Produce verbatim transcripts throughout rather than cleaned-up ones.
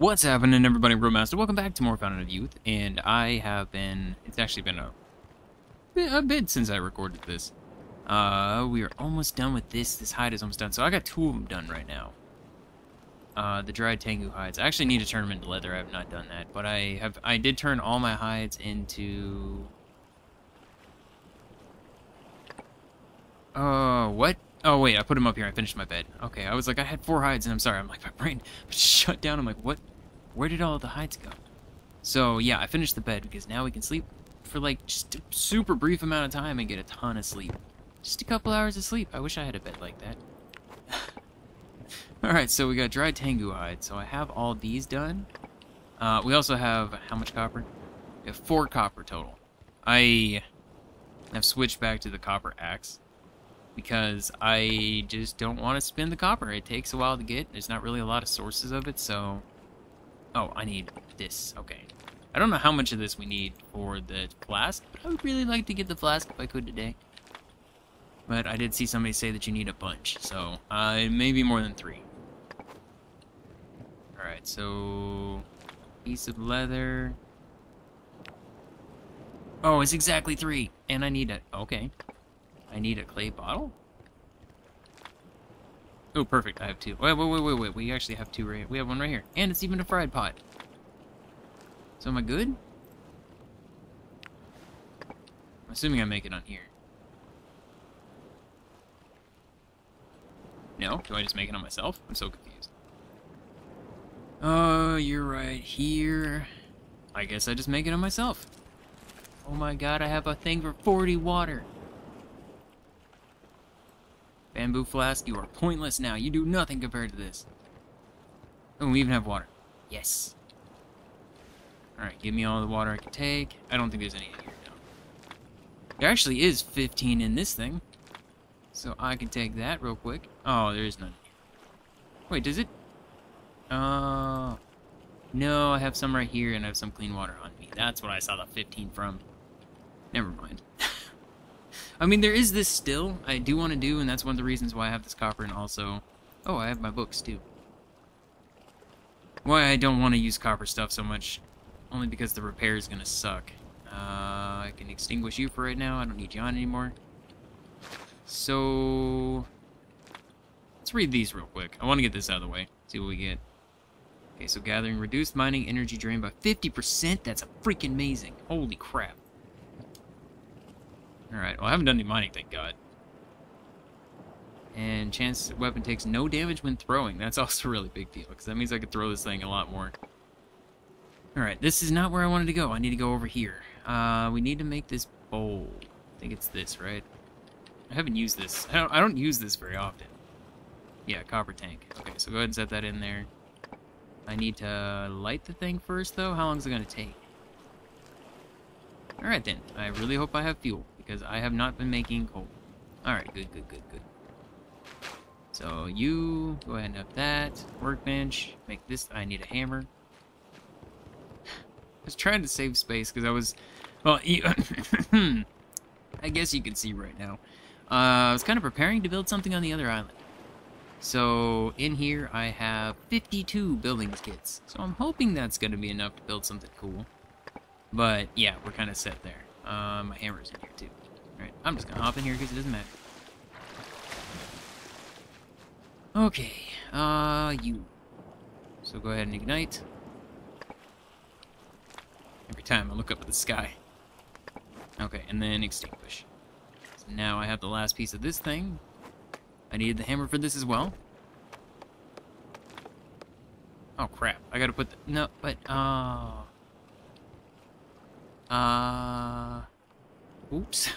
What's happening, everybody? Brewmaster, welcome back to more Fountain of Youth, and I have been, it's actually been a, a bit since I recorded this. Uh, we are almost done with this, this hide is almost done, so I got two of them done right now. Uh, the dried Tengu hides, I actually need to turn them into leather, I have not done that, but I have, I did turn all my hides into, uh, what? Oh, wait, I put them up here. I finished my bed. Okay, I was like, I had four hides, and I'm sorry. I'm like, my brain shut down. I'm like, what? Where did all the hides go? So, yeah, I finished the bed because now we can sleep for, like, just a super brief amount of time and get a ton of sleep. Just a couple hours of sleep. I wish I had a bed like that. All right, so we got dried Tengu hide. So I have all these done. Uh, we also have, how much copper? We have four copper total. I have switched back to the copper axe, because I just don't want to spend the copper. It takes a while to get. There's not really a lot of sources of it, so... Oh, I need this. Okay. I don't know how much of this we need for the flask, but I would really like to get the flask if I could today. But I did see somebody say that you need a bunch, so uh, maybe more than three. Alright, so... piece of leather... Oh, it's exactly three! And I need it. Okay. I need a clay bottle? Oh, perfect. I have two. Wait, wait, wait, wait, wait. We actually have two right here. We have one right here. And it's even a fried pot. So am I good? I'm assuming I make it on here. No? Do I just make it on myself? I'm so confused. Oh, uh, you're right here. I guess I just make it on myself. Oh my god, I have a thing for forty water. Bamboo flask, you are pointless now. You do nothing compared to this. Oh, we even have water. Yes. Alright, give me all the water I can take. I don't think there's any in here, no. There actually is fifteen in this thing. So I can take that real quick. Oh, there is none. Wait, does it? Uh, no, I have some right here and I have some clean water on me. That's what I saw the fifteen from. Never mind. I mean, there is this still I do want to do, and that's one of the reasons why I have this copper, and also... Oh, I have my books, too. Why I don't want to use copper stuff so much, only because the repair is going to suck. Uh, I can extinguish you for right now. I don't need you on anymore. So... let's read these real quick. I want to get this out of the way. See what we get. Okay, so gathering reduced mining energy drain by fifty percent. That's a freaking amazing. Holy crap. Alright, well I haven't done any mining, thank god. And chance that weapon takes no damage when throwing. That's also a really big deal, because that means I could throw this thing a lot more. Alright, this is not where I wanted to go. I need to go over here. Uh, we need to make this bowl. I think it's this, right? I haven't used this. I don't, I don't use this very often. Yeah, copper tank. Okay, so go ahead and set that in there. I need to light the thing first, though. How long is it going to take? Alright then, I really hope I have fuel, because I have not been making coal. Alright, good, good, good, good. So, you, go ahead and up that. Workbench, make this, I need a hammer. I was trying to save space, because I was, well, I guess you can see right now. Uh, I was kind of preparing to build something on the other island. So, in here I have fifty-two building kits. So I'm hoping that's going to be enough to build something cool. But, yeah, we're kind of set there. Uh, my hammer's in here, too. Alright, I'm just gonna hop in here because it doesn't matter. Okay, uh, you. So go ahead and ignite. Every time I look up at the sky. Okay, and then extinguish. So now I have the last piece of this thing. I needed the hammer for this as well. Oh, crap. I gotta put the... No, but, uh... Uh, oops.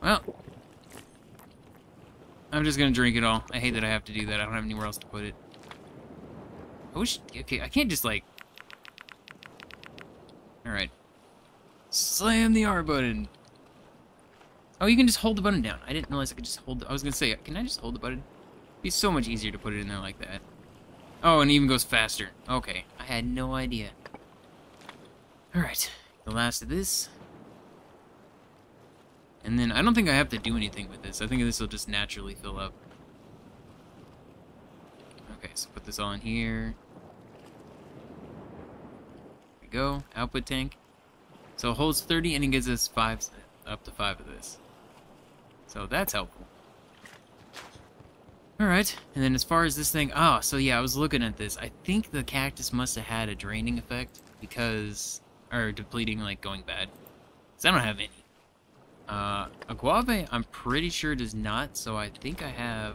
Well, I'm just gonna drink it all. I hate that I have to do that. I don't have anywhere else to put it. I wish, okay, I can't just like... Alright. Slam the R button! Oh, you can just hold the button down. I didn't realize I could just hold the... I was gonna say, can I just hold the button? It'd be so much easier to put it in there like that. Oh, and it even goes faster. Okay. I had no idea. Alright. The last of this. And then, I don't think I have to do anything with this. I think this will just naturally fill up. So put this all in here. There we go. Output tank. So it holds thirty and it gives us five, up to five of this. So that's helpful. Alright, and then as far as this thing... Oh, so yeah, I was looking at this. I think the cactus must have had a draining effect because... Or depleting, like, going bad. Because I don't have any. Uh, Aguave, I'm pretty sure does not, so I think I have...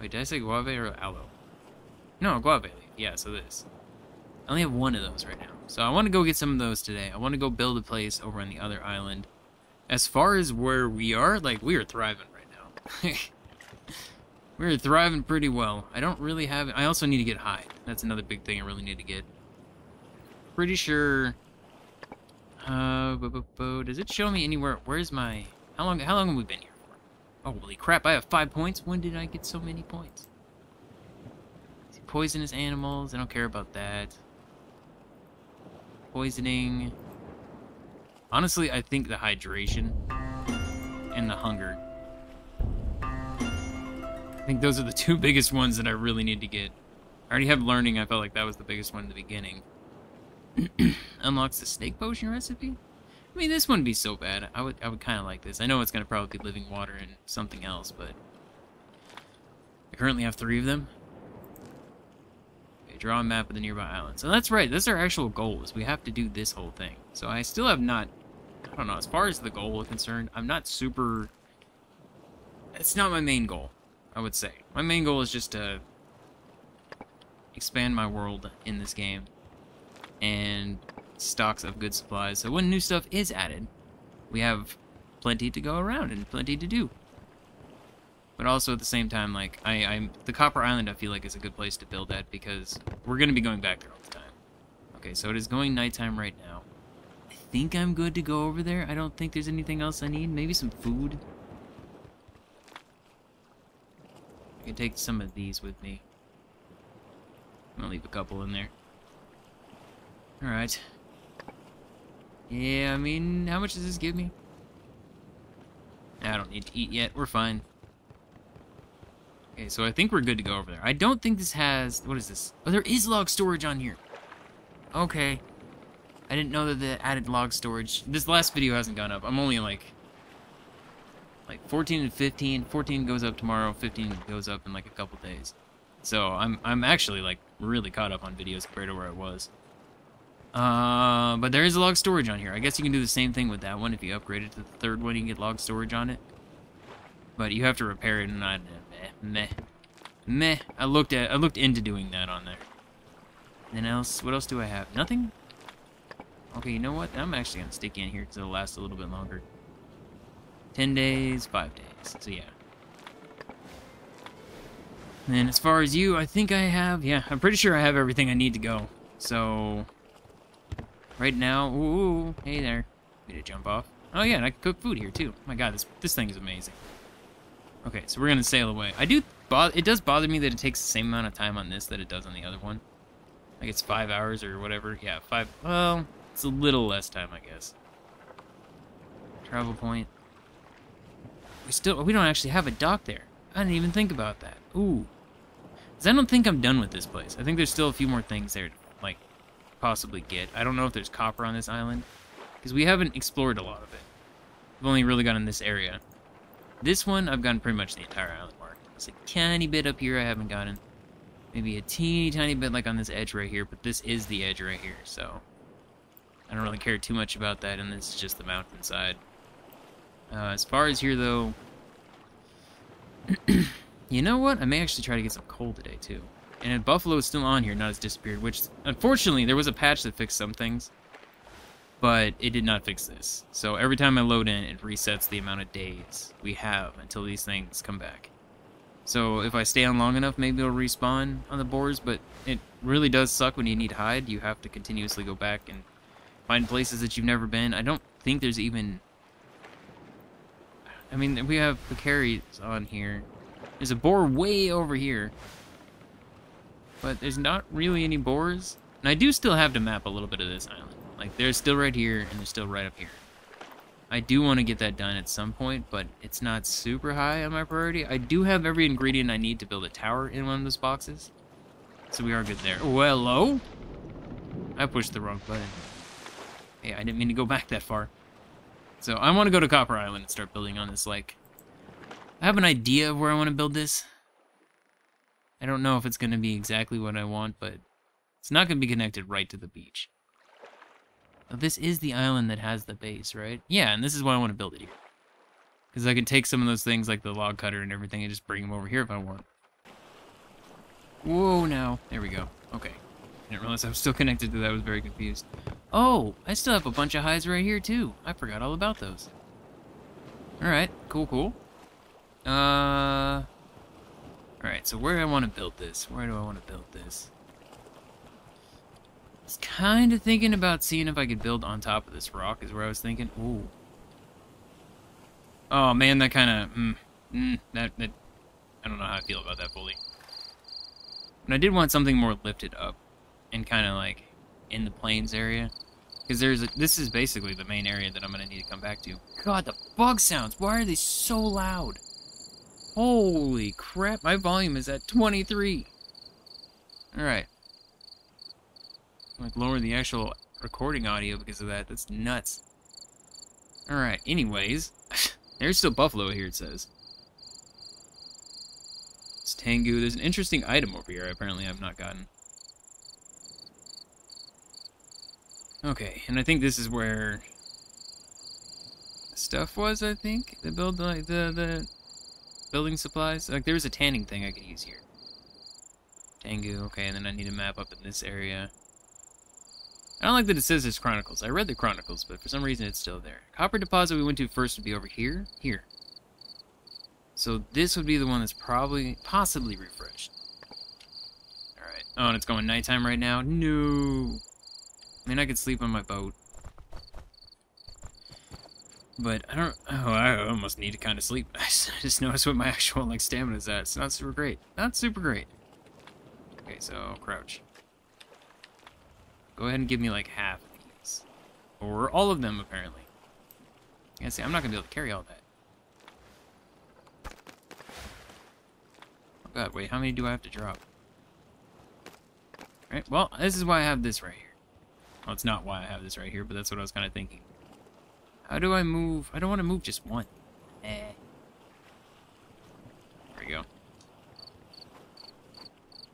Wait, did I say Aguave or Aloe? No, Aguave. Yeah, so this. I only have one of those right now. So I want to go get some of those today. I want to go build a place over on the other island. As far as where we are, like, we are thriving right now. We're thriving pretty well. I don't really have it. I also need to get high. That's another big thing I really need to get. Pretty sure. Uh, bo -bo -bo. Does it show me anywhere? Where's my? How long? How long have we been here for? Oh, holy crap! I have five points. When did I get so many points? See, poisonous animals. I don't care about that. Poisoning. Honestly, I think the hydration and the hunger. I think those are the two biggest ones that I really need to get. I already have learning. I felt like that was the biggest one in the beginning. Unlocks the snake potion recipe? I mean, this wouldn't be so bad. I would I would kind of like this. I know it's going to probably be living water and something else, but... I currently have three of them. Okay, draw a map of the nearby island. So that's right. That's our actual goal, is we have to do this whole thing. So I still have not... I don't know. As far as the goal is concerned, I'm not super... It's not my main goal. I would say. My main goal is just to expand my world in this game and stocks of good supplies. So when new stuff is added, we have plenty to go around and plenty to do. But also at the same time, like, I, I'm the Copper Island I feel like is a good place to build that because we're gonna be going back there all the time. Okay, so it is going nighttime right now. I think I'm good to go over there. I don't think there's anything else I need. Maybe some food. I can take some of these with me. I'm gonna leave a couple in there. Alright. Yeah, I mean, how much does this give me? I don't need to eat yet. We're fine. Okay, so I think we're good to go over there. I don't think this has... What is this? Oh, there is log storage on here! Okay. I didn't know that they added log storage. This last video hasn't gone up. I'm only like... Like fourteen and fifteen, fourteen goes up tomorrow, fifteen goes up in like a couple days. So I'm I'm actually like really caught up on videos compared to where I was. Uh, but there is a log storage on here. I guess you can do the same thing with that one if you upgrade it to the third one. You can get log storage on it, but you have to repair it. And I meh meh meh. I looked at I looked into doing that on there. And then else, what else do I have? Nothing. Okay, you know what? I'm actually gonna stick in here because it'll last a little bit longer. Ten days, five days, so yeah. And as far as you, I think I have, yeah, I'm pretty sure I have everything I need to go. So, right now, ooh, hey there. Need to jump off. Oh yeah, and I can cook food here too. My god, this this thing is amazing. Okay, so we're gonna sail away. I do, it does bother me that it takes the same amount of time on this that it does on the other one. Like it's five hours or whatever, yeah, five, well, it's a little less time, I guess. Travel point. We still, we don't actually have a dock there. I didn't even think about that. Ooh. Because I don't think I'm done with this place. I think there's still a few more things there to, like, possibly get. I don't know if there's copper on this island. Because we haven't explored a lot of it. I've only really gone in this area. This one, I've gotten pretty much the entire island marked. There's a tiny bit up here I haven't gotten. Maybe a teeny tiny bit, like, on this edge right here. But this is the edge right here, so... I don't really care too much about that, and this is just the mountainside. Uh, as far as here, though... You know what? I may actually try to get some coal today, too. And Buffalo is still on here, not as disappeared, which... Unfortunately, there was a patch that fixed some things. But it did not fix this. So every time I load in, it resets the amount of days we have until these things come back. So if I stay on long enough, maybe it'll respawn on the boars, but it really does suck when you need to hide. You have to continuously go back and find places that you've never been. I don't think there's even... I mean, we have Picaris on here. There's a boar way over here. But there's not really any boars. And I do still have to map a little bit of this island. Like, they're still right here, and they're still right up here. I do want to get that done at some point, but it's not super high on my priority. I do have every ingredient I need to build a tower in one of those boxes, so we are good there. Oh, hello? I pushed the wrong button. Hey, I didn't mean to go back that far. So I want to go to Copper Island and start building on this lake. I have an idea of where I want to build this. I don't know if it's going to be exactly what I want, but it's not going to be connected right to the beach. Now, this is the island that has the base, right? Yeah, and this is why I want to build it here. Because I can take some of those things like the log cutter and everything and just bring them over here if I want. Whoa, now. There we go. Okay. I didn't realize I was still connected to that. I was very confused. Oh, I still have a bunch of highs right here, too. I forgot all about those. Alright, cool, cool. Uh... Alright, so where do I want to build this? Where do I want to build this? I was kind of thinking about seeing if I could build on top of this rock, is where I was thinking. Ooh. Oh, man, that kind of... Mm, mm, that, that... I don't know how I feel about that fully. But I did want something more lifted up. And kind of like in the plains area, because there's a, this is basically the main area that I'm gonna need to come back to. God, the bug sounds! Why are they so loud? Holy crap! My volume is at twenty-three. All right, like lower the actual recording audio because of that. That's nuts. All right. Anyways, there's still buffalo here. It says it's Tengu. There's an interesting item over here. Apparently, I've not gotten. Okay, and I think this is where stuff was, I think? The build like the the building supplies. Like there was a tanning thing I could use here. Tengu, okay, and then I need a map up in this area. I don't like that it says there's Chronicles. I read the Chronicles, but for some reason it's still there. Copper deposit we went to first would be over here. Here. So this would be the one that's probably possibly refreshed. Alright. Oh, and it's going nighttime right now. No. I mean, I could sleep on my boat, but I don't. Oh, I almost need to kind of sleep. I just noticed what my actual like stamina is at. It's not super great. Not super great. Okay, so crouch. Go ahead and give me like half of these, or all of them apparently. I see. I'm not gonna be able to carry all that. Oh God, wait. How many do I have to drop? All right. Well, this is why I have this right here. Well, it's not why I have this right here, but that's what I was kind of thinking. How do I move? I don't want to move just one. Eh. There we go.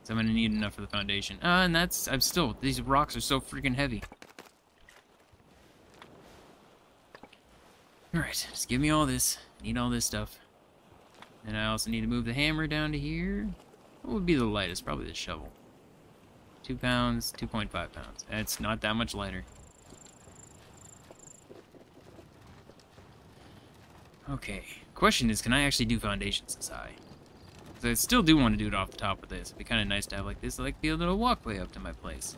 So I'm going to need enough for the foundation. Ah, uh, and that's... I'm still... These rocks are so freaking heavy. Alright, just give me all this. I need all this stuff. And I also need to move the hammer down to here. What would be the lightest? Probably the shovel. Two pounds, two point five pounds. It's not that much lighter. Okay. Question is, can I actually do foundations this high? Because I still do want to do it off the top of this. It'd be kind of nice to have like this, like be a little walkway up to my place.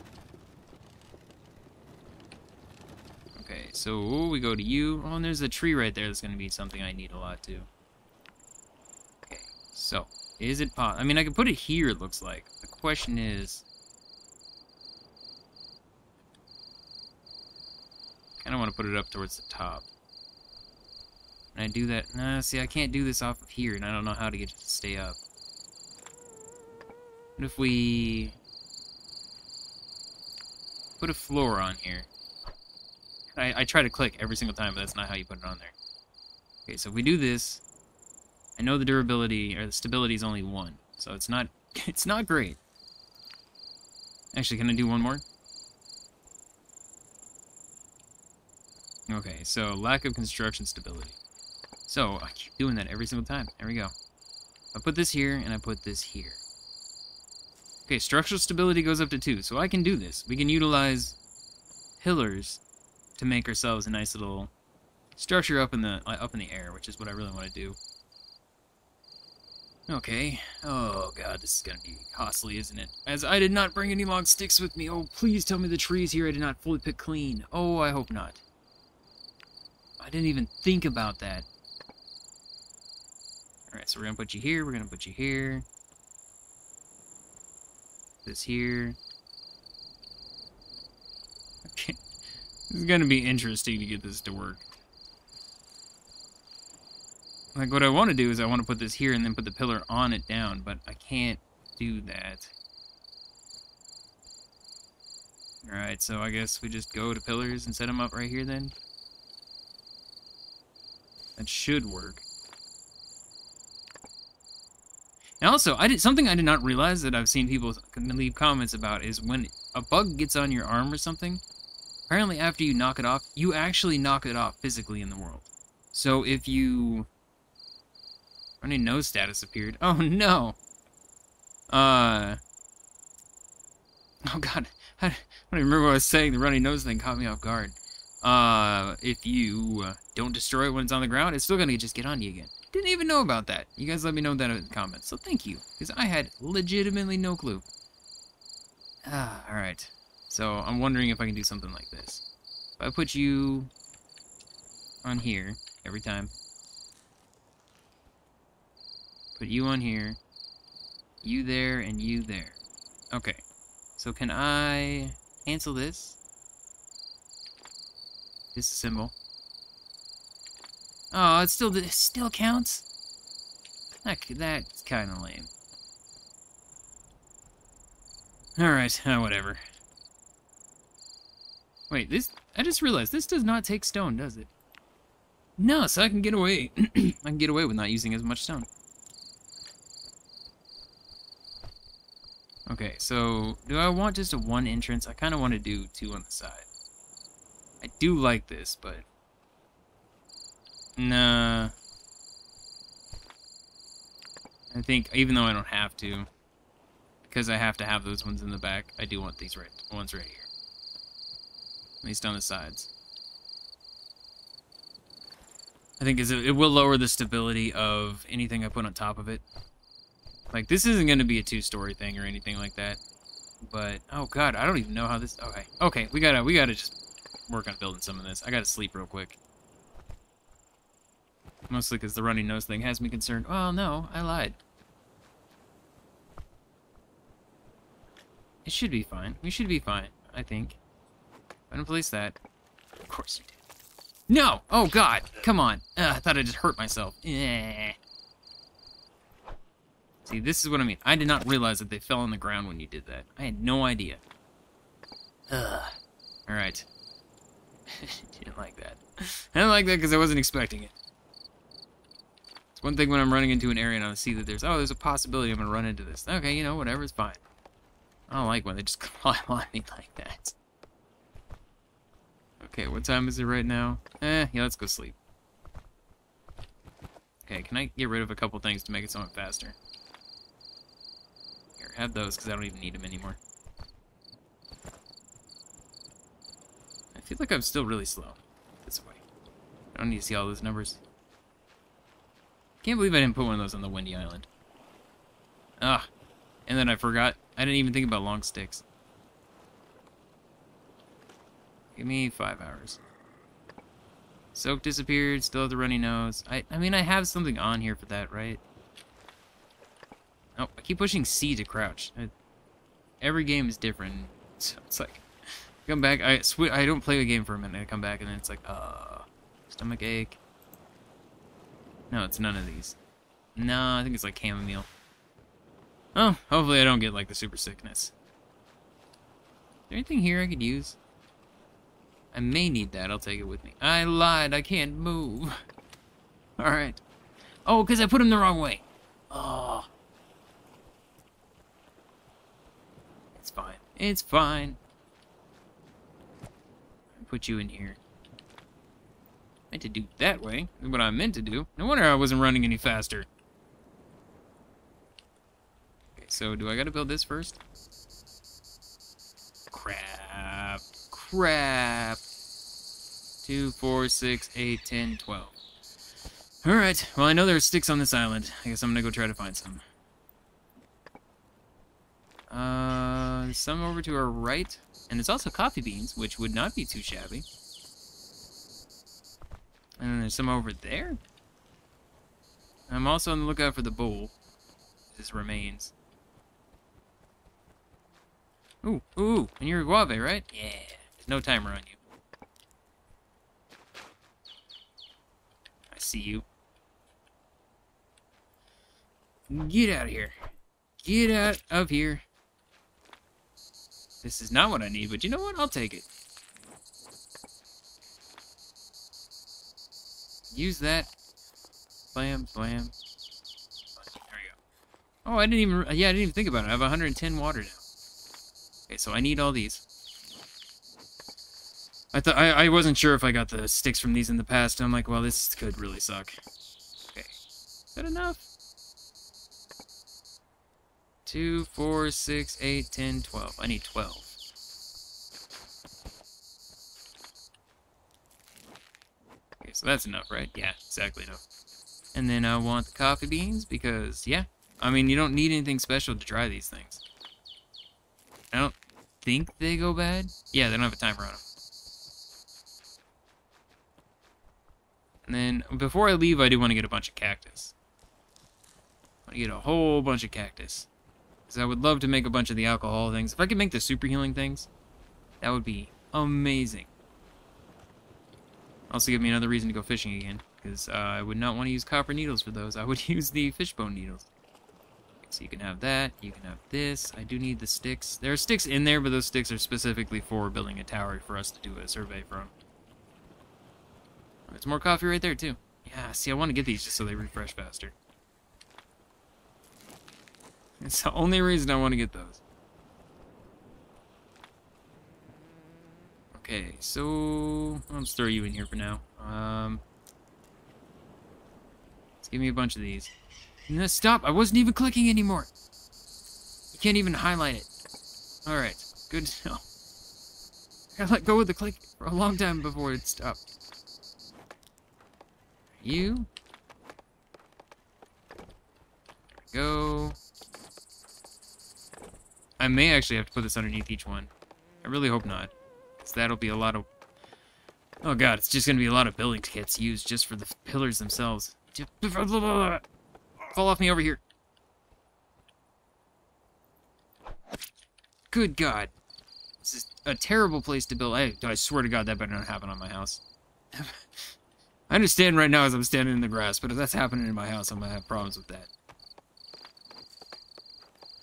Okay, so we go to you. Oh, and there's a tree right there that's going to be something I need a lot too. Okay, so is it possible? I mean, I can put it here, it looks like. The question is... I don't want to put it up towards the top. And I do that... Nah, see, I can't do this off of here, and I don't know how to get it to stay up. What if we... put a floor on here? I, I try to click every single time, but that's not how you put it on there. Okay, so if we do this... I know the durability, or the stability is only one. So it's not... it's not great. Actually, can I do one more? Okay, so lack of construction stability. So, I keep doing that every single time. There we go. I put this here, and I put this here. Okay, structural stability goes up to two, so I can do this. We can utilize pillars to make ourselves a nice little structure up in the uh, up in the air, which is what I really want to do. Okay. Oh, God, this is going to be costly, isn't it? As I did not bring any long sticks with me. Oh, please tell me the trees here I did not fully pick clean. Oh, I hope not. I didn't even think about that. Alright, so we're going to put you here, we're going to put you here. This here. Okay. This is going to be interesting to get this to work. Like, what I want to do is I want to put this here and then put the pillar on it down, but I can't do that. Alright, so I guess we just go to pillars and set them up right here then. That should work. And also, I did something I did not realize that I've seen people leave comments about is when a bug gets on your arm or something, apparently after you knock it off, you actually knock it off physically in the world. So if you... Only no status appeared. Oh no! Uh... Oh god, I don't remember what I was saying. The runny nose thing caught me off guard. Uh, if you uh, don't destroy it when it's on the ground, it's still gonna just get on you again. Didn't even know about that. You guys let me know that in the comments, so thank you, because I had legitimately no clue. Ah, alright. So, I'm wondering if I can do something like this. If I put you on here every time. Put you on here. You there, and you there. Okay. So can I cancel this? This symbol. Oh, it still it still counts. That, that's kind of lame. All right, oh, whatever. Wait, this I just realized this does not take stone, does it? No, so I can get away. I can get away with not using as much stone. Okay, so do I want just a one entrance? I kind of want to do two on the side. I do like this, but nah. I think even though I don't have to, because I have to have those ones in the back, I do want these right ones right here. At least on the sides. I think is it will lower the stability of anything I put on top of it. Like, this isn't going to be a two-story thing or anything like that. But, oh god, I don't even know how this... Okay, okay, we gotta, we gotta just work on building some of this. I gotta sleep real quick. Mostly because the runny nose thing has me concerned. Well, no, I lied. It should be fine. We should be fine, I think. I'm gonna place that. Of course you did. No! Oh god! Come on! Ugh, I thought I just hurt myself. Eh. See, this is what I mean. I did not realize that they fell on the ground when you did that. I had no idea. Ugh. Alright. Didn't like that. I didn't like that because I wasn't expecting it. It's one thing when I'm running into an area and I see that there's, oh, there's a possibility I'm going to run into this. Okay, you know, whatever, it's fine. I don't like when they just climb on me like that. Okay, what time is it right now? Eh, yeah, let's go sleep. Okay, can I get rid of a couple things to make it somewhat faster? Have those, because I don't even need them anymore. I feel like I'm still really slow. This way. I don't need to see all those numbers. Can't believe I didn't put one of those on the Windy Island. Ah. And then I forgot. I didn't even think about long sticks. Give me five hours. Soak disappeared. Still have the runny nose. I, I mean, I have something on here for that, right? Oh, I keep pushing C to crouch. I, every game is different, so it's like, come back, I sw I don't play a game for a minute, I come back and then it's like, uh, stomach ache. No, it's none of these. No, I think it's like chamomile. Oh, hopefully I don't get like the super sickness. Is there anything here I could use? I may need that, I'll take it with me. I lied, I can't move. Alright. Oh, because I put him the wrong way. Oh. It's fine. Put you in here. I meant to do that way. What I meant to do. No wonder I wasn't running any faster. Okay, so do I gotta build this first? Crap. Crap. Two, four, six, eight, ten, twelve. Alright. Well, I know there's sticks on this island. I guess I'm gonna go try to find some. Uh, some over to our right, and there's also coffee beans, which would not be too shabby. And then there's some over there. I'm also on the lookout for the bowl. This remains. Ooh, ooh, and you're guave, right? Yeah, there's no timer on you. I see you. Get out of here. Get out of here. This is not what I need, but you know what? I'll take it. Use that. Blam, blam. There you go. Oh, I didn't even... Yeah, I didn't even think about it. I have one hundred ten water now. Okay, so I need all these. I thought I, I wasn't sure if I got the sticks from these in the past. I'm like, well, this could really suck. Okay. Is that enough? Two, four, six, eight, ten, twelve. I need twelve. Okay, so that's enough, right? Yeah, exactly enough. And then I want the coffee beans because, yeah. I mean, you don't need anything special to dry these things. I don't think they go bad. Yeah, they don't have a timer on them. And then, before I leave, I do want to get a bunch of cactus. I want to get a whole bunch of cactus. Because I would love to make a bunch of the alcohol things. If I could make the super healing things, that would be amazing. Also give me another reason to go fishing again. Because uh, I would not want to use copper needles for those. I would use the fishbone needles. So you can have that, you can have this. I do need the sticks. There are sticks in there, but those sticks are specifically for building a tower for us to do a survey from. There's more coffee right there, too. Yeah, see, I want to get these just so they refresh faster. It's the only reason I want to get those. Okay, so... I'll just throw you in here for now. Um, let's give me a bunch of these. No, stop! I wasn't even clicking anymore! You can't even highlight it. Alright, good to know. I gotta let go of the click for a long time before it stopped. You. There we go. I may actually have to put this underneath each one. I really hope not. Because that'll be a lot of... Oh god, it's just gonna be a lot of building kits used just for the pillars themselves. Fall off me over here. Good god. This is a terrible place to build. I, I swear to god that better not happen on my house. I understand right now as I'm standing in the grass, but if that's happening in my house, I'm gonna have problems with that.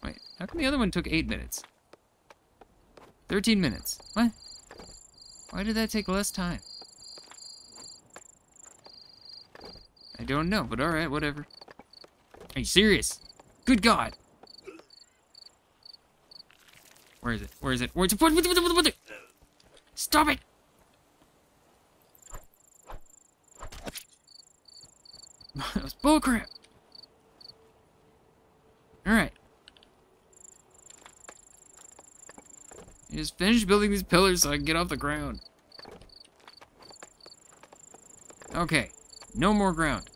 Wait, how come the other one took eight minutes? Thirteen minutes. What? Why did that take less time? I don't know, but alright, whatever. Are you serious? Good god! Where is it? Where is it? Where is it? What, what, what, what, what, what? Stop it! That was bullcrap! Alright. I just finished building these pillars so I can get off the ground. Okay. No more ground.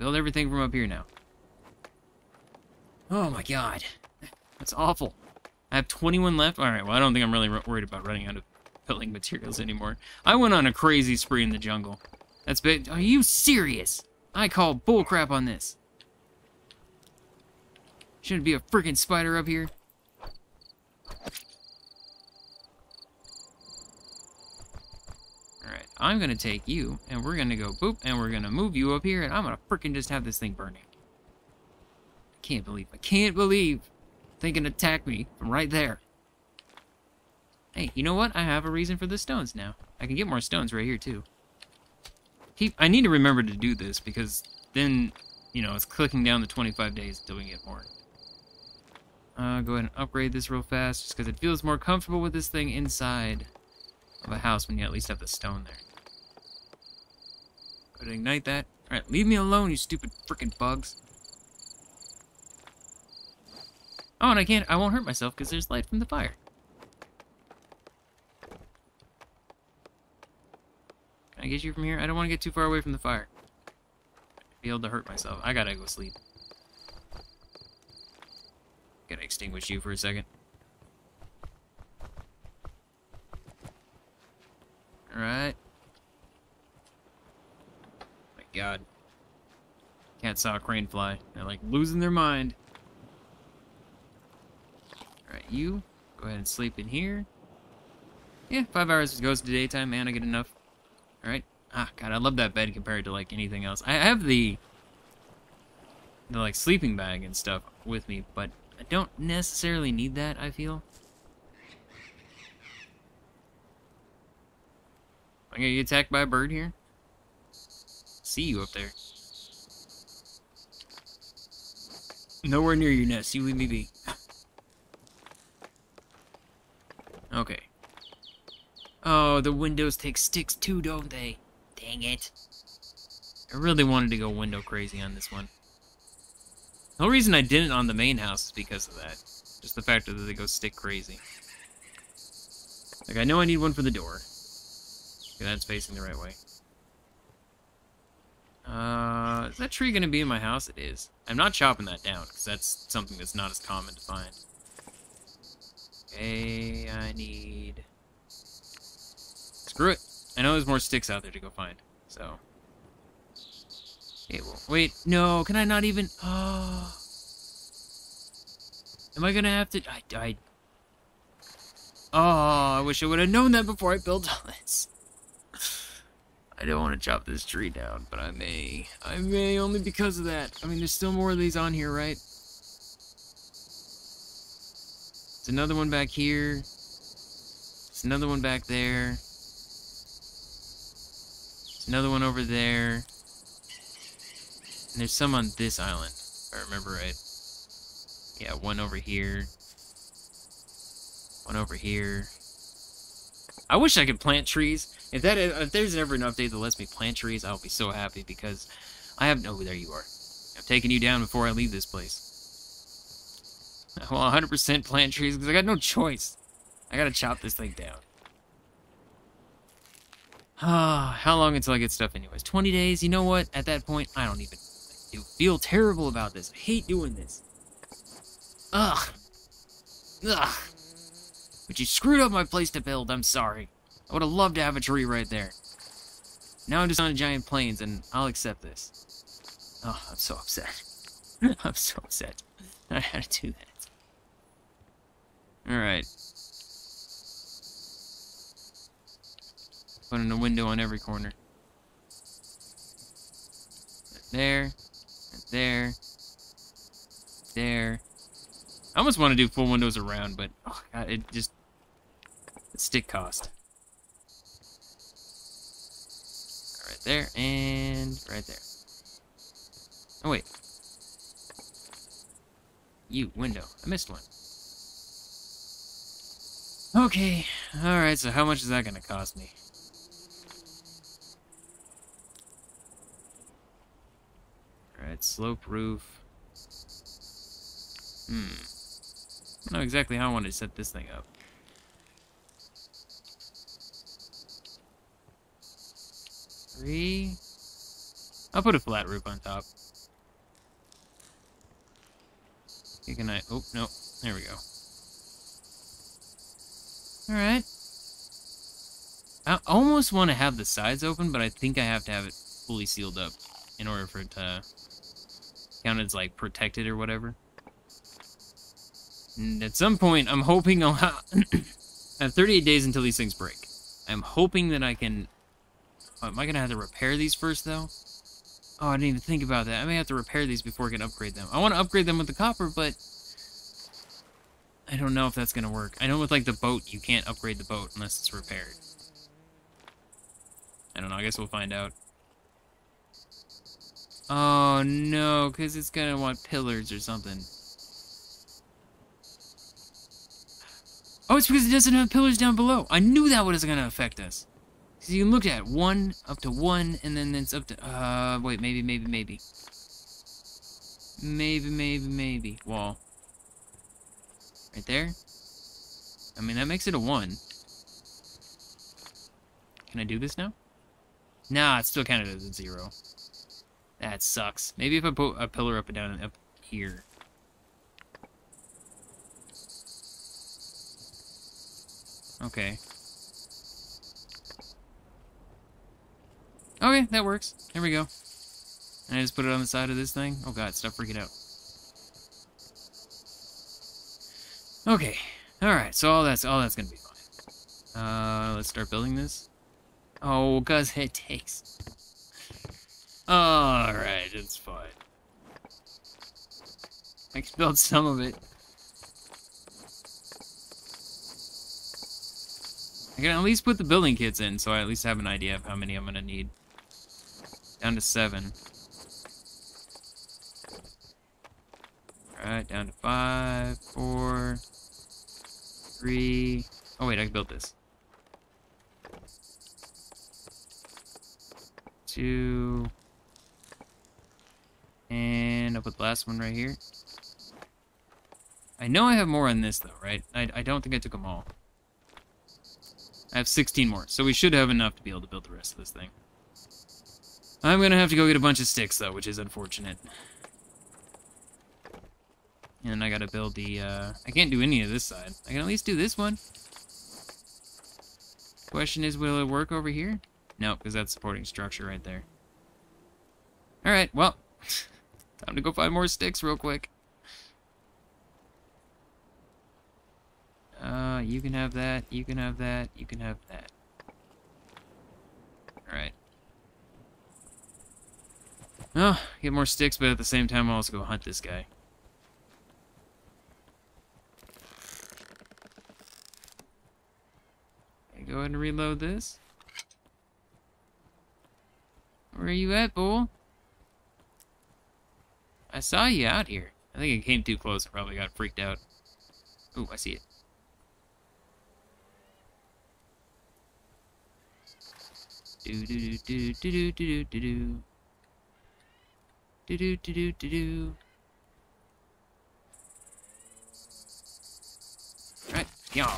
Build everything from up here now. Oh my god. That's awful. I have twenty-one left. Alright, well I don't think I'm really worried about running out of building materials anymore. I went on a crazy spree in the jungle. That's big. Are you serious? I call bullcrap on this. Shouldn't be a freaking spider up here. Alright, I'm gonna take you, and we're gonna go boop, and we're gonna move you up here, and I'm gonna freaking just have this thing burning. I can't believe, I can't believe they can attack me from right there. Hey, you know what? I have a reason for the stones now. I can get more stones right here, too. Keep, I need to remember to do this, because then, you know, it's clicking down the twenty-five days until we get more. Uh, go ahead and upgrade this real fast, just because it feels more comfortable with this thing inside of a house when you at least have the stone there. Go ahead and ignite that. Alright, leave me alone, you stupid frickin' bugs. Oh, and I can't, I won't hurt myself, because there's light from the fire. I get you from here? I don't want to get too far away from the fire. I'd be able to hurt myself. I gotta go sleep. Gotta extinguish you for a second. Alright. My god. Cat saw a crane fly. They're like losing their mind. Alright, you. Go ahead and sleep in here. Yeah, five hours goes to daytime, man. I get enough. Alright. Ah, god, I love that bed compared to, like, anything else. I have the the like sleeping bag and stuff with me, but I don't necessarily need that, I feel. I'm gonna get attacked by a bird here. See you up there. Nowhere near your nest, you leave me be. Okay. Oh, the windows take sticks too, don't they? Dang it. I really wanted to go window crazy on this one. The only reason I didn't on the main house is because of that. Just the fact that they go stick crazy. Like, I know I need one for the door. Okay, that's facing the right way. Uh, is that tree going to be in my house? It is. I'm not chopping that down, because that's something that's not as common to find. Okay, I need... Screw it. I know there's more sticks out there to go find, so... Okay, well, wait, no, can I not even... Oh. Am I going to have to... I, I... Oh, I wish I would have known that before I built all this. I don't want to chop this tree down, but I may. I may, only because of that. I mean, there's still more of these on here, right? There's another one back here. There's another one back there. There's another one over there. And there's some on this island, if I remember right. Yeah, one over here. One over here. I wish I could plant trees. If that if there's ever an update that lets me plant trees, I'll be so happy, because I have no... Oh, there you are. I've taken you down before I leave this place. I will one hundred percent plant trees, because I got no choice. I gotta chop this thing down. Ah, how long until I get stuff anyways? twenty days? You know what? At that point, I don't even... I feel terrible about this. I hate doing this. Ugh. Ugh. But you screwed up my place to build, I'm sorry. I would have loved to have a tree right there. Now I'm just on giant plains, and I'll accept this. Oh, I'm so upset. I'm so upset. I had to do that. Alright. Putting a window on every corner. There. There. There. I almost want to do full windows around, but oh God, it just... The stick cost. Right there, and right there. Oh, wait. You, window. I missed one. Okay. Alright, so how much is that going to cost me? Alright, slope roof. Hmm. I don't know exactly how I wanted to set this thing up. Three. I'll put a flat roof on top. You can I? Oh no! There we go. All right. I almost want to have the sides open, but I think I have to have it fully sealed up in order for it to count as like protected or whatever. And at some point, I'm hoping I'll have, I have thirty-eight days until these things break. I'm hoping that I can... Oh, am I going to have to repair these first, though? Oh, I didn't even think about that. I may have to repair these before I can upgrade them. I want to upgrade them with the copper, but... I don't know if that's going to work. I know with, like, the boat, you can't upgrade the boat unless it's repaired. I don't know. I guess we'll find out. Oh, no, because it's going to want pillars or something. Oh, it's because it doesn't have pillars down below. I knew that was going to affect us. Because you can look at one, up to one, and then it's up to... Uh, wait, maybe, maybe, maybe. Maybe, maybe, maybe. Wall. Right there? I mean, that makes it a one. Can I do this now? Nah, it still counted as a zero. That sucks. Maybe if I put a pillar up and down and up here... Okay. Okay, that works. There we go. And I just put it on the side of this thing. Oh God, stop freaking out. Okay. Alright, so all that's all that's gonna be fine. Uh let's start building this. Oh, cuz it takes. Alright, it's fine. I spilled some of it. I can at least put the building kits in, so I at least have an idea of how many I'm gonna need. Down to seven. Alright, down to five, four, three... Oh wait, I can build this. Two... And I'll put the last one right here. I know I have more on this though, right? I, I don't think I took them all. I have sixteen more, so we should have enough to be able to build the rest of this thing. I'm gonna have to go get a bunch of sticks though, which is unfortunate. And I gotta build the, uh... I can't do any of this side. I can at least do this one. Question is, will it work over here? No, because that's supporting structure right there. Alright, well, time to go find more sticks real quick. Uh, you can have that, you can have that, you can have that. Alright. Oh, get more sticks, but at the same time I'll also go hunt this guy. Okay, go ahead and reload this. Where are you at, bull? I saw you out here. I think it came too close, probably got freaked out. Ooh, I see it. Do do do do do do do do do do do do do. Right, yeah.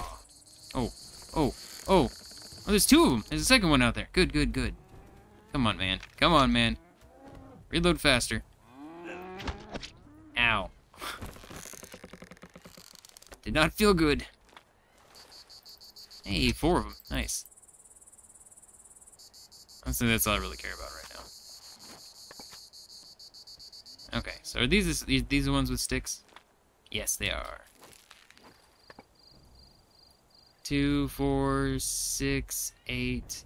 Oh, oh, oh! Oh, there's two of them. There's a second one out there. Good, good, good. Come on, man. Come on, man. Reload faster. Ow. Did not feel good. Hey, four of them. Nice. Honestly, that's all I really care about right now. Okay, so are these these these the ones with sticks? Yes, they are. Two, four, six, eight,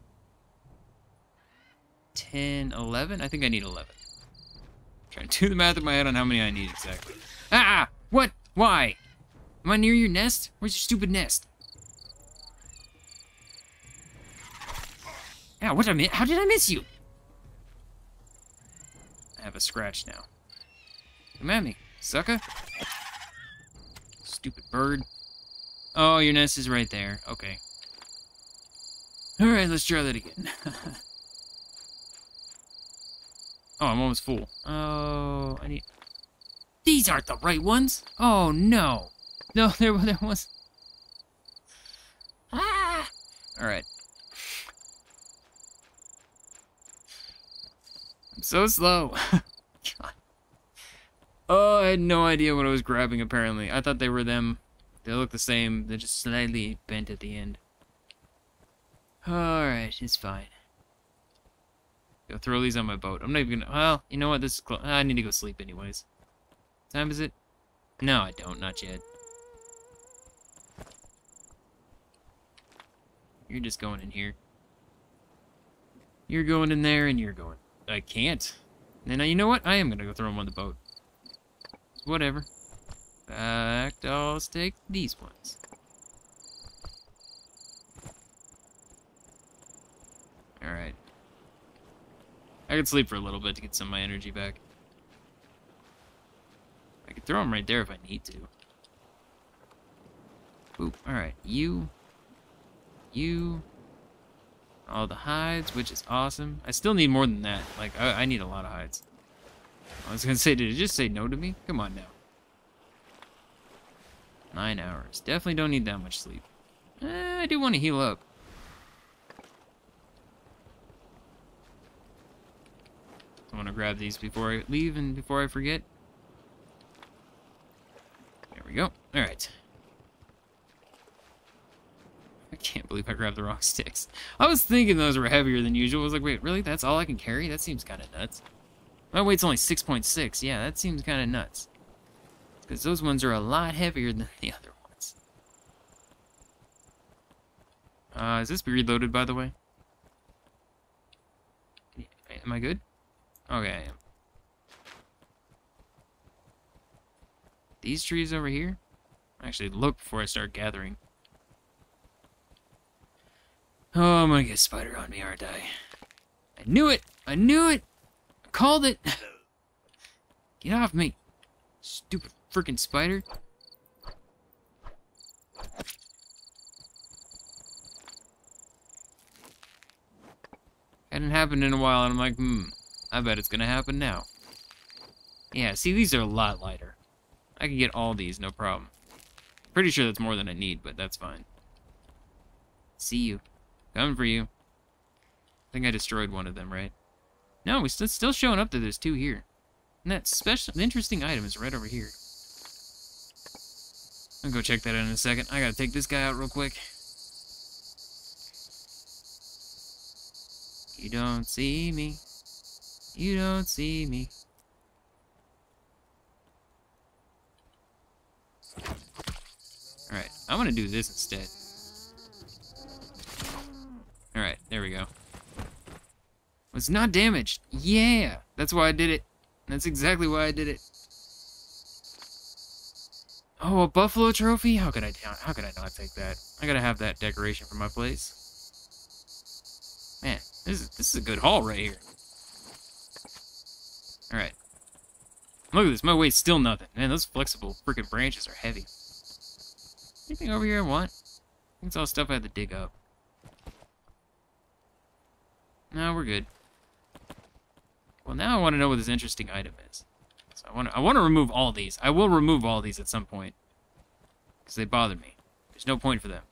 ten, eleven. I think I need eleven. I'm trying to do the math in my head on how many I need exactly. Ah! What? Why? Am I near your nest? Where's your stupid nest? Yeah, what did I miss? How did I miss you? I have a scratch now. Come at me, sucker. Stupid bird. Oh, your nest is right there. Okay. Alright, let's try that again. Oh, I'm almost full. Oh, I need... These aren't the right ones! Oh, no! No, there, there was... Ah! Alright. So slow. God. Oh, I had no idea what I was grabbing, apparently. I thought they were them. They look the same. They're just slightly bent at the end. Alright, it's fine. I'll throw these on my boat. I'm not even gonna... Well, you know what? This is close. I need to go sleep anyways. What time is it? No, I don't. Not yet. You're just going in here. You're going in there, and you're going... I can't. And you know what? I am going to go throw them on the boat. Whatever. In fact, I'll take these ones. Alright. I could sleep for a little bit to get some of my energy back. I could throw them right there if I need to. Boop. Alright. You. You. All the hides, which is awesome. I still need more than that. Like, I, I need a lot of hides. I was gonna say, did it just say no to me? Come on now. Nine hours. Definitely don't need that much sleep. Eh, I do want to heal up. I want to grab these before I leave and before I forget. There we go. Alright. I can't believe I grabbed the wrong sticks. I was thinking those were heavier than usual. I was like, wait, really? That's all I can carry? That seems kind of nuts. My weight's only six point six. Yeah, that seems kind of nuts. Because those ones are a lot heavier than the other ones. Uh, is this reloaded, by the way? Am I good? Okay, I am. These trees over here? Actually, look before I start gathering. Oh, I'm gonna get spider on me, aren't I? I knew it! I knew it! I called it! Get off me! Stupid freaking spider! Hadn't happened in a while, and I'm like, hmm, I bet it's gonna happen now. Yeah, see, these are a lot lighter. I can get all these, no problem. Pretty sure that's more than I need, but that's fine. See you. Coming for you. I think I destroyed one of them, right? No, we're st still showing up that there's two here. And that special, interesting item is right over here. I'll go check that out in a second. I gotta take this guy out real quick. You don't see me. You don't see me. Alright, I'm gonna do this instead. Alright, there we go. It's not damaged. Yeah! That's why I did it. That's exactly why I did it. Oh, a buffalo trophy? How could I, how could I not take that? I gotta have that decoration for my place. Man, this is, this is a good haul right here. Alright. Look at this, my weight's still nothing. Man, those flexible freaking branches are heavy. Anything over here I want? I think it's all stuff I had to dig up. No, we're good. Well, now I want to know what this interesting item is. So I want to, I want to remove all these. I will remove all these at some point. Because they bother me. There's no point for them.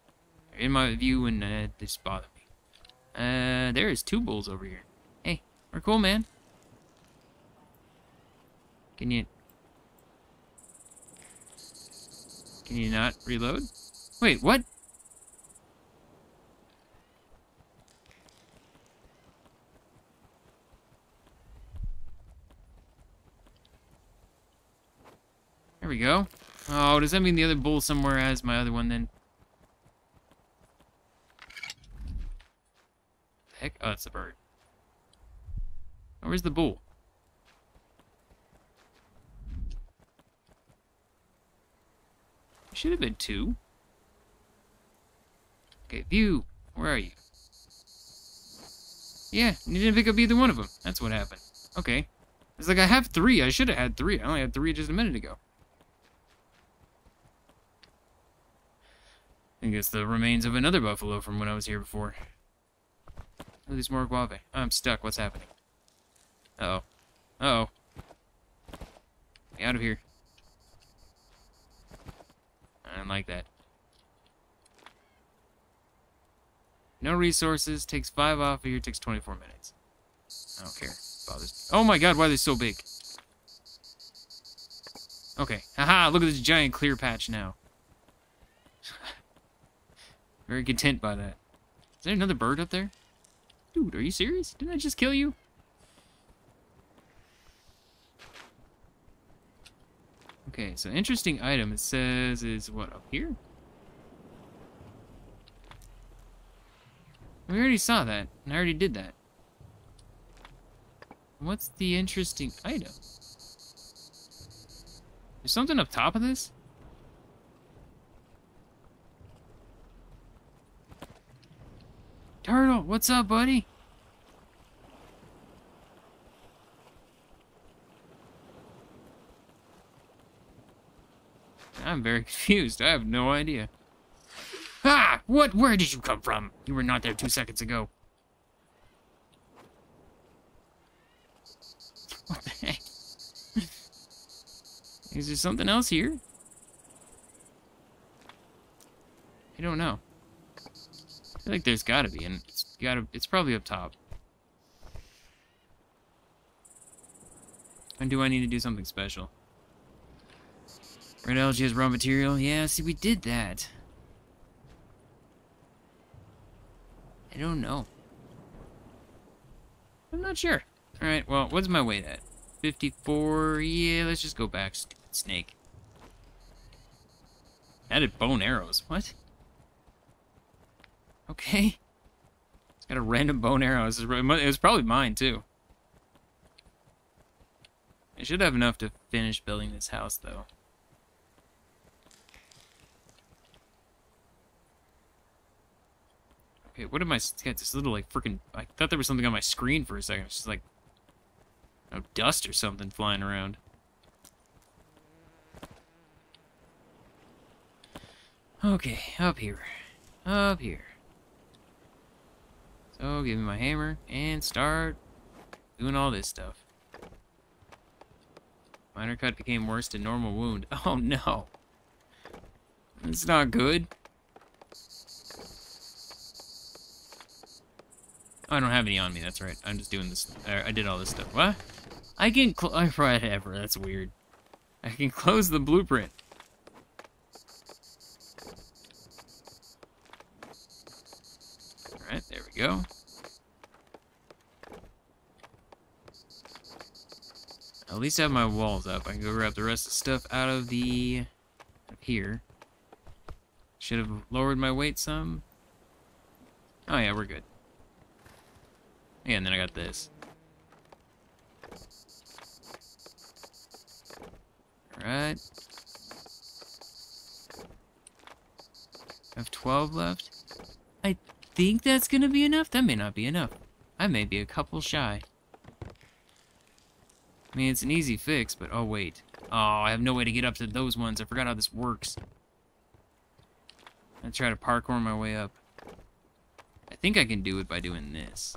They're in my view and uh, they just bother me. Uh, there is two bulls over here. Hey, we're cool, man. Can you... Can you not reload? Wait, what? There we go. Oh, does that mean the other bull somewhere has my other one then? Heck, oh, it's the bird. Oh, where's the bull? There should have been two. Okay, view. Where are you? Yeah, you didn't pick up either one of them. That's what happened. Okay. It's like I have three. I should have had three. I only had three just a minute ago. I think it's the remains of another buffalo from when I was here before. Oh, there's more guave. I'm stuck. What's happening? Uh oh. Uh oh. Get out of here. I don't like that. No resources. Takes five off of here. Takes twenty-four minutes. I don't care. It bothers me. Oh my god, why are they so big? Okay. Haha, look at this giant clear patch now. Very content by that. Is there another bird up there? Dude, are you serious? Didn't I just kill you? Okay, so interesting item. It says is what, up here? We already saw that, and I already did that. What's the interesting item? There's something up top of this? Turtle, what's up, buddy? I'm very confused. I have no idea. Ah! What? Where did you come from? You were not there two seconds ago. What the heck? Is there something else here? I don't know. I feel like there's gotta be, and it's gotta it's probably up top. And do I need to do something special? Red algae is raw material? Yeah, see, we did that. I don't know. I'm not sure. Alright, well, what's my weight at? fifty-four? Yeah, let's just go back, stupid snake. Added bone arrows. What? Okay. It's got a random bone arrow. It was probably mine, too. I should have enough to finish building this house, though. Wait, what am I? Yeah, this little like freaking. I thought there was something on my screen for a second. It's just like, oh, dust or something flying around. Okay, up here, up here. So give me my hammer and start doing all this stuff. Minor cut became worse than normal wound. Oh no, it's not good. Oh, I don't have any on me. That's right. I'm just doing this. I did all this stuff. What? I can cl- I whatever. That's weird. I can close the blueprint. Alright, there we go. At least I have my walls up. I can go grab the rest of the stuff out of the... up here. Should have lowered my weight some. Oh yeah, we're good. Yeah, and then I got this. Alright. I have twelve left. I... think that's gonna be enough? That may not be enough. I may be a couple shy. I mean, it's an easy fix, but oh wait. Oh, I have no way to get up to those ones. I forgot how this works. I try to parkour my way up. I think I can do it by doing this.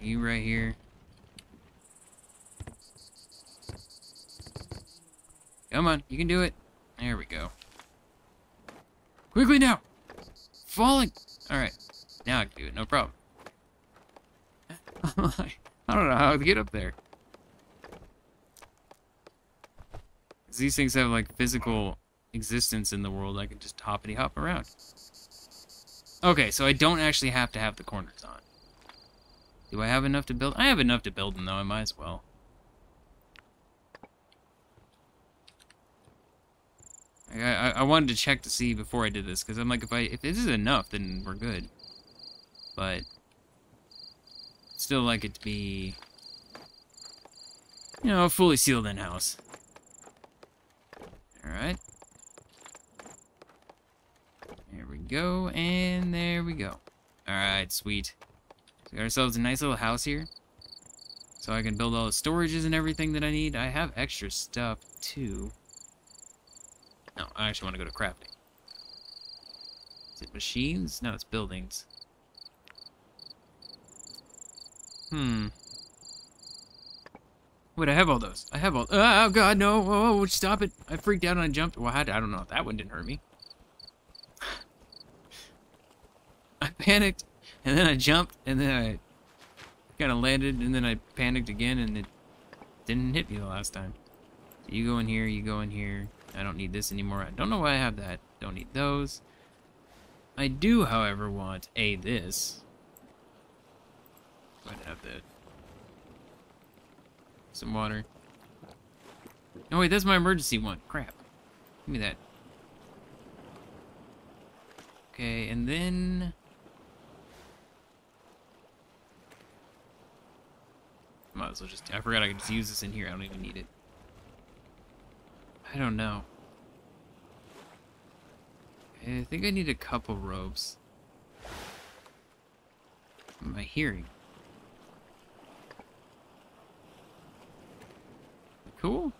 You right here. Come on, you can do it. There we go. Quickly now! Falling! Alright. Now I can do it, no problem. I don't know how to get up there. Because these things have, like, physical existence in the world. I can just hoppity-hop around. Okay, so I don't actually have to have the corners on. Do I have enough to build? I have enough to build them, though. I might as well. I, I wanted to check to see before I did this, because I'm like, if I if this is enough, then we're good. But still like it to be, you know, a fully sealed in house. All right, there we go, and there we go. All right, sweet. So we got ourselves a nice little house here, so I can build all the storages and everything that I need. I have extra stuff too. No, I actually want to go to crafting. Is it machines? No, it's buildings. Hmm. Wait, I have all those. I have all... Oh, God, no. Oh, stop it. I freaked out and I jumped. Well, I don't know. That one didn't hurt me. I panicked, and then I jumped, and then I kind of landed, and then I panicked again, and it didn't hit me the last time. So you go in here, you go in here. I don't need this anymore. I don't know why I have that. Don't need those. I do, however, want a this. Might have that. Some water. No, wait, that's my emergency one. Crap. Give me that. Okay, and then... might as well just... I forgot I could just use this in here. I don't even need it. I don't know. I think I need a couple robes. My hearing. Cool.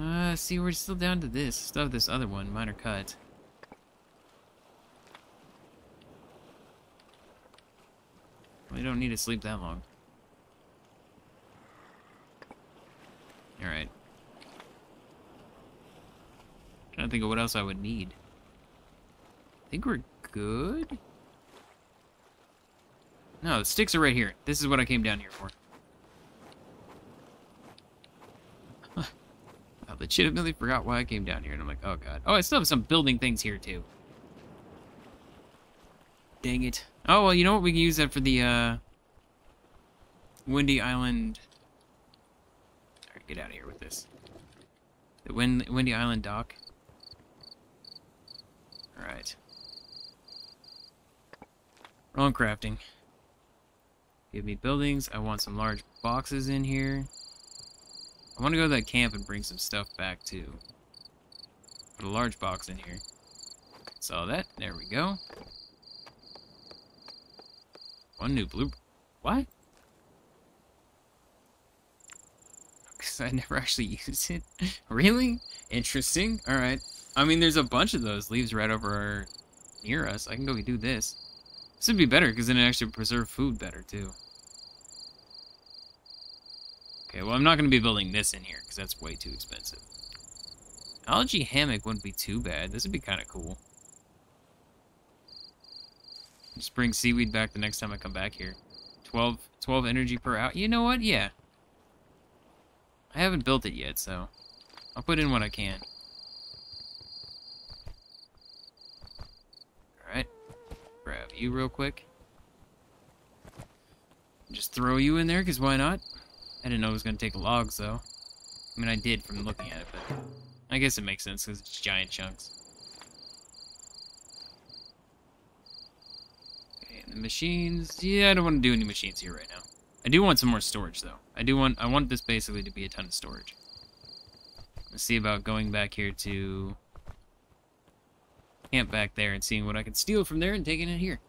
Uh, see, we're still down to this. Still have this other one, minor cut. We don't need to sleep that long. Alright. Trying to think of what else I would need. I think we're good? No, the sticks are right here. This is what I came down here for. I legitimately forgot why I came down here, and I'm like, oh god. Oh, I still have some building things here, too. Dang it. Oh, well, you know what? We can use that for the, uh... Windy Island... Get out of here with this. The Wind, Windy Island dock. Alright. Wrong crafting. Give me buildings. I want some large boxes in here. I want to go to that camp and bring some stuff back, too. Put a large box in here. Saw that. There we go. One new blue... What? Because I never actually used it. Really? Interesting. Alright. I mean, there's a bunch of those leaves right over our... near us. I can go do this. This would be better, because then it actually preserves food better, too. Okay, well, I'm not going to be building this in here, because that's way too expensive. Algae hammock wouldn't be too bad. This would be kind of cool. Just bring seaweed back the next time I come back here. twelve, twelve energy per hour. You know what? Yeah. I haven't built it yet, so I'll put in what I can. Alright. Grab you real quick. Just throw you in there, because why not? I didn't know it was going to take logs, though. I mean, I did from looking at it, but I guess it makes sense because it's giant chunks. Okay, and the machines. Yeah, I don't want to do any machines here right now. I do want some more storage, though. I do want. I want this basically to be a ton of storage. Let's see about going back here to camp back there and seeing what I can steal from there and taking it here.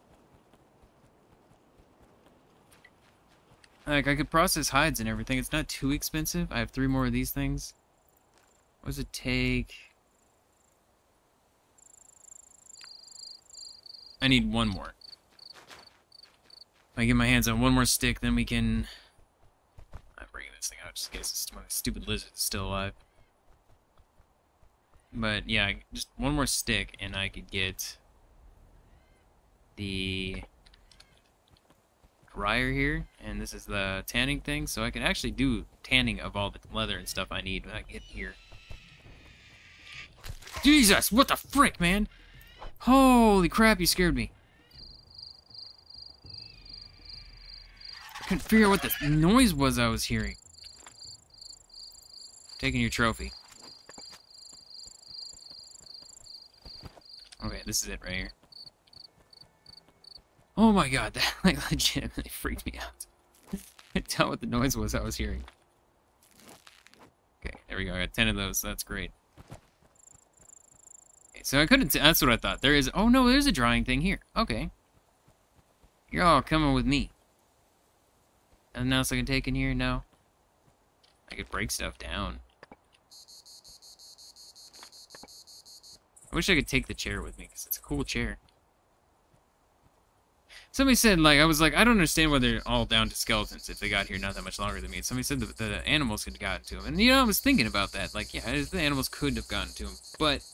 Like, I could process hides and everything. It's not too expensive. I have three more of these things. What does it take? I need one more. If I get my hands on one more stick, then we can... I'm bringing this thing out just in case my stupid lizard is still alive. But, yeah, just one more stick, and I could get the... dryer here, and this is the tanning thing, so I can actually do tanning of all the leather and stuff I need when I get here. Jesus, what the frick, man! Holy crap, you scared me. I couldn't figure out what the noise was I was hearing. Taking your trophy. Okay, this is it right here. Oh my god, that like legitimately freaked me out. I couldn't tell what the noise was I was hearing. Okay, there we go. I got ten of those. So that's great. Okay, so I couldn't. T that's what I thought. There is. Oh no, there's a drying thing here. Okay. You're all coming with me. Nothing else I can take in here? No. I could break stuff down. I wish I could take the chair with me because it's a cool chair. Somebody said, like, I was like, I don't understand why they're all down to skeletons if they got here not that much longer than me. And somebody said that the animals could have gotten to them. And, you know, I was thinking about that. Like, yeah, the animals could have gotten to them. But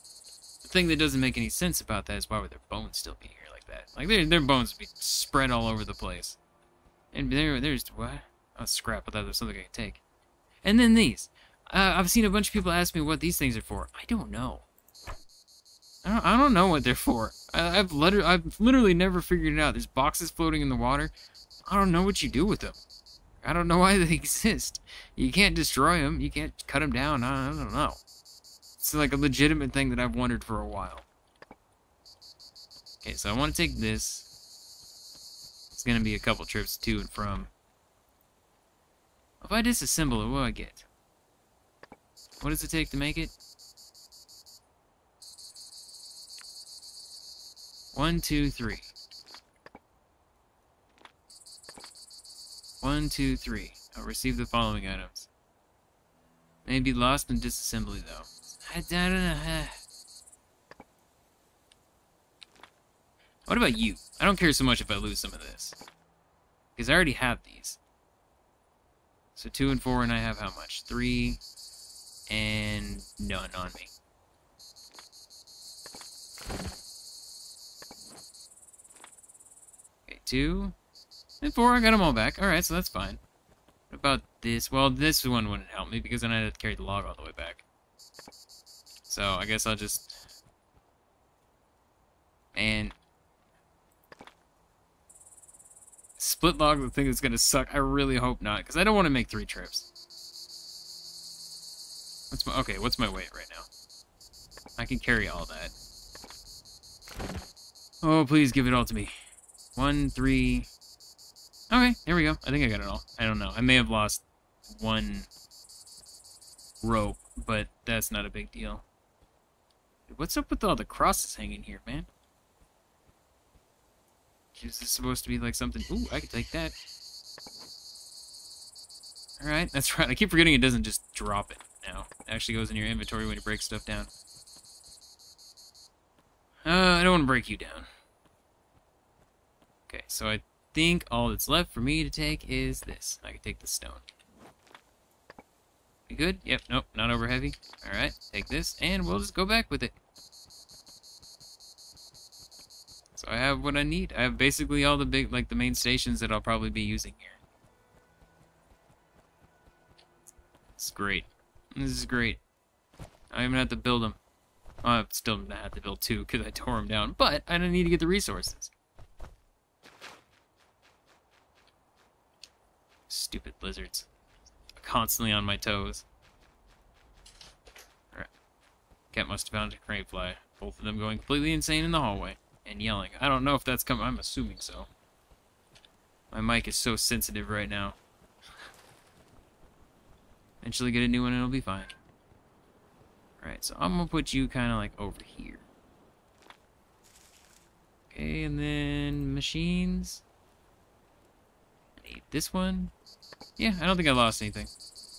the thing that doesn't make any sense about that is why would their bones still be here like that? Like, their, their bones would be spread all over the place. And there, there's, what? Oh, scrap. I thought there was something I could take. And then these. Uh, I've seen a bunch of people ask me what these things are for. I don't know. I don't, I don't know what they're for. I, I've, letter, I've literally never figured it out. There's boxes floating in the water. I don't know what you do with them. I don't know why they exist. You can't destroy them. You can't cut them down. I, I don't know. It's like a legitimate thing that I've wondered for a while. Okay, so I want to take this. It's going to be a couple trips to and from. If I disassemble it, what do I get? What does it take to make it? One, two, three. One, two, three. I'll receive the following items. May be lost in disassembly, though. I don't know. What about you? I don't care so much if I lose some of this. Because I already have these. So two and four, and I have how much? Three and none on me. Two and four, I got them all back. Alright, so that's fine. What about this? Well, this one wouldn't help me because then I'd have to carry the log all the way back. So I guess I'll just. And. Split log, the thing that's going to suck. I really hope not because I don't want to make three trips. What's my, okay, what's my weight right now? I can carry all that. Oh, please give it all to me. One, three... Okay, there we go. I think I got it all. I don't know. I may have lost one rope, but that's not a big deal. What's up with all the crosses hanging here, man? Is this supposed to be like something? Ooh, I could take that. Alright, that's right. I keep forgetting it doesn't just drop it now. It actually goes in your inventory when you break stuff down. Uh, I don't want to break you down. Okay, so I think all that's left for me to take is this. I can take the stone. We good? Yep, nope, not over heavy. Alright, take this, and we'll just go back with it. So I have what I need. I have basically all the big, like, the main stations that I'll probably be using here. It's great. This is great. I even have to build them. Oh, I'm still gonna have to build two because I tore them down, but I don't need to get the resources. Stupid lizards. Constantly on my toes. Alright. Cat must have found a cranefly. Both of them going completely insane in the hallway and yelling. I don't know if that's coming. I'm assuming so. My mic is so sensitive right now. Eventually get a new one and it'll be fine. Alright, so I'm gonna put you kind of like over here. Okay, and then machines. I need this one. Yeah, I don't think I lost anything. It's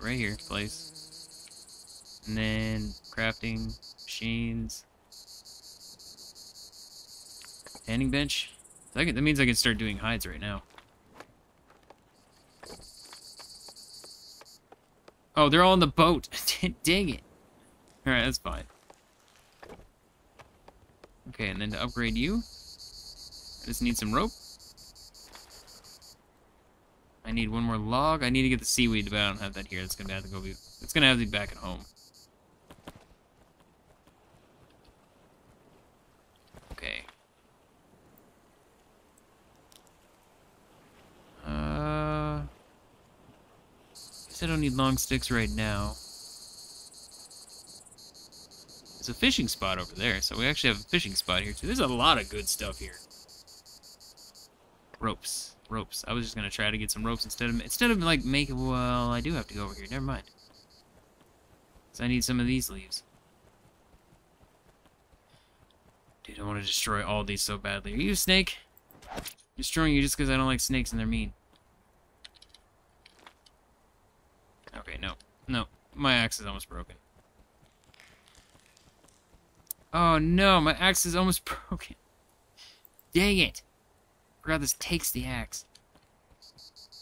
right here, place. And then crafting, machines. Tanning bench. That means I can start doing hides right now. Oh, they're all in the boat. Dang it. Alright, that's fine. Okay, and then to upgrade you. I just need some rope. I need one more log. I need to get the seaweed, but I don't have that here. It's gonna have to go be. It's gonna have to be back at home. Okay. Uh. I guess I don't need long sticks right now. There's a fishing spot over there, so we actually have a fishing spot here too. There's a lot of good stuff here. Ropes, ropes. I was just gonna try to get some ropes instead of instead of like make. Well, I do have to go over here. Never mind. So I need some of these leaves. Dude, I want to destroy all these so badly. Are you a snake? I'm destroying you just because I don't like snakes and they're mean. Okay, no, no. My axe is almost broken. Oh no, my axe is almost broken. Dang it! I forgot this takes the axe.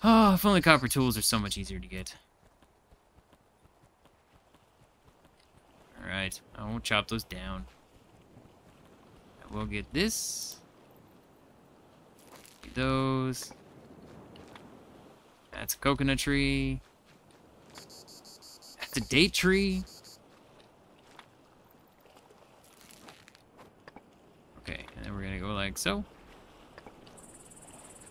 Oh, if only copper tools are so much easier to get. Alright, I won't chop those down. I will get this. Get those. That's a coconut tree. That's a date tree. Okay, and then we're gonna go like so.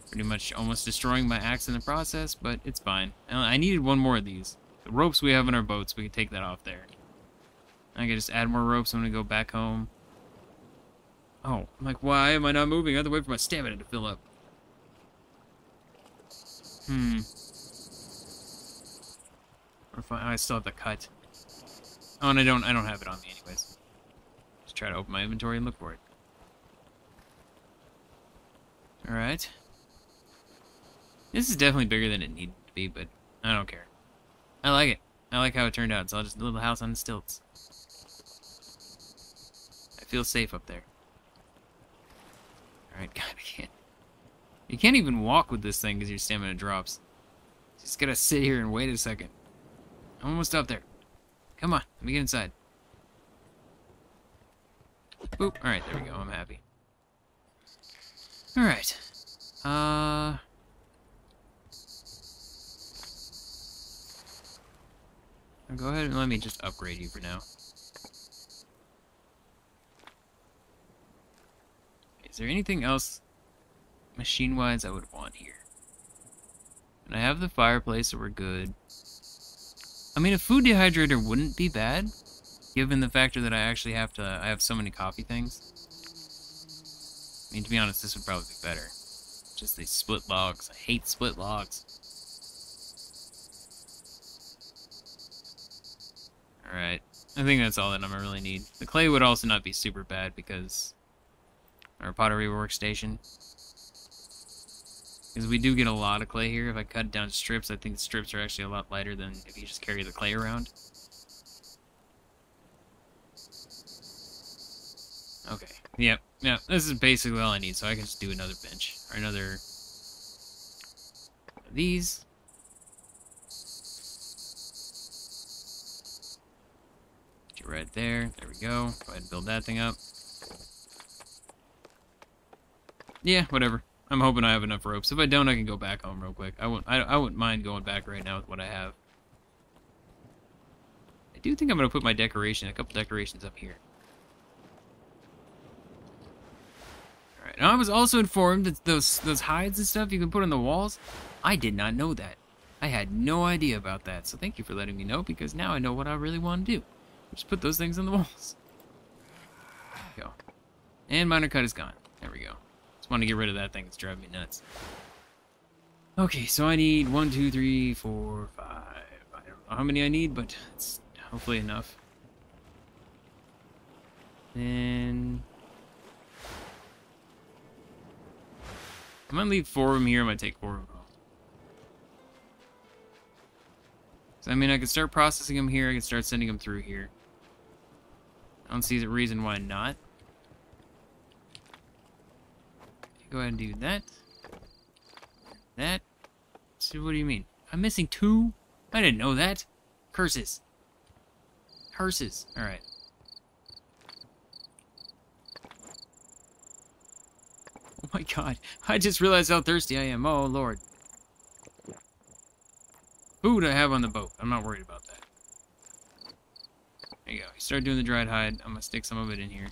Pretty much almost destroying my axe in the process, but it's fine. I needed one more of these. The ropes we have in our boats, we can take that off there. I can just add more ropes. I'm going to go back home. Oh, I'm like, why am I not moving? I have to wait for my stamina to fill up. Hmm. Or if I, I still have the cut. Oh, and I don't, I don't have it on me anyways. Just try to open my inventory and look for it. Alright. This is definitely bigger than it needed to be, but I don't care. I like it. I like how it turned out. It's all just a little house on stilts. I feel safe up there. Alright, God, I can't. You can't even walk with this thing because your stamina drops. Just gotta sit here and wait a second. I'm almost up there. Come on, let me get inside. Boop. Alright, there we go. I'm happy. Alright. Uh... Go ahead and let me just upgrade you for now. Is there anything else machine-wise I would want here? And I have the fireplace, so we're good. I mean, a food dehydrator wouldn't be bad, given the factor that I actually have to... I have so many coffee things. I mean, to be honest, this would probably be better. just these split logs. I hate split logs. Alright. I think that's all that I'm gonna really need. The clay would also not be super bad because our pottery workstation. Because we do get a lot of clay here. If I cut down strips, I think the strips are actually a lot lighter than if you just carry the clay around. Okay. Yep. Yeah, this is basically all I need, so I can just do another bench. Or another... these. Get right there. There we go. Go ahead and build that thing up. Yeah, whatever. I'm hoping I have enough ropes. If I don't, I can go back home real quick. I won't, I, I wouldn't mind going back right now with what I have. I do think I'm going to put my decoration, a couple decorations up here. Alright, now I was also informed that those, those hides and stuff you can put on the walls, I did not know that. I had no idea about that, so thank you for letting me know, because now I know what I really want to do. Just put those things on the walls. There we go. And minor cut is gone. There we go. Want to get rid of that thing, it's driving me nuts. Okay, so I need one, two, three, four, five. I don't know how many I need, but it's hopefully enough. And I'm gonna leave four of them here. I might take four of them. So I mean, I could start processing them here. I could start sending them through here. I don't see the reason why not. Go ahead and do that. That. So what do you mean? I'm missing two? I didn't know that. Curses. Curses. Alright. Oh my god. I just realized how thirsty I am. Oh lord. Food I have on the boat. I'm not worried about that. There you go. You start doing the dried hide. I'm gonna stick some of it in here.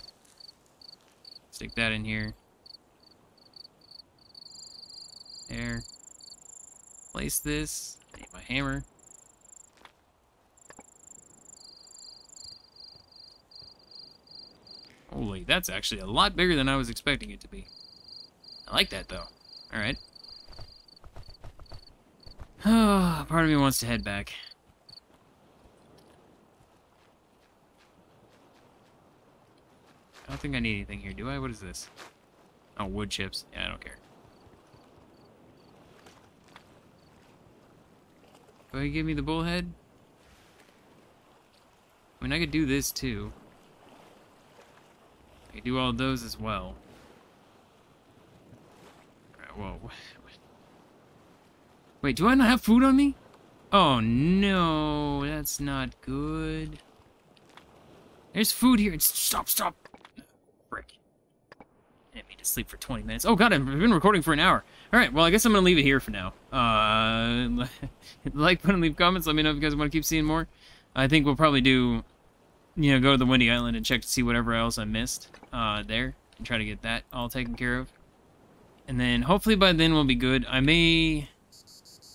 Stick that in here. There. Place this. I need my hammer. Holy, that's actually a lot bigger than I was expecting it to be. I like that, though. Alright. Oh, part of me wants to head back. I don't think I need anything here, do I? What is this? Oh, wood chips. Yeah, I don't care. Go ahead and give me the bullhead. I mean, I could do this too. I could do all of those as well. Alright, whoa. Wait, do I not have food on me? Oh no, that's not good. There's food here. Stop, stop. Frick. I didn't mean to sleep for twenty minutes. Oh god, I've been recording for an hour. Alright, well, I guess I'm going to leave it here for now. Uh, like, button, leave comments. Let me know if you guys want to keep seeing more. I think we'll probably do, you know, go to the Windy Island and check to see whatever else I missed uh, there. And try to get that all taken care of. And then, hopefully by then we'll be good. I may...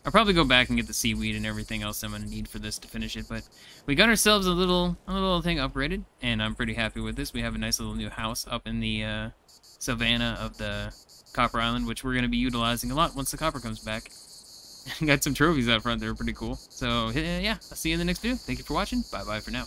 I'll probably go back and get the seaweed and everything else I'm going to need for this to finish it. But we got ourselves a little, a little thing upgraded. And I'm pretty happy with this. We have a nice little new house up in the uh, savannah of the... Copper Island, which we're going to be utilizing a lot once the copper comes back. Got some trophies out front, they were pretty cool. So, yeah, I'll see you in the next video. Thank you for watching. Bye-bye for now.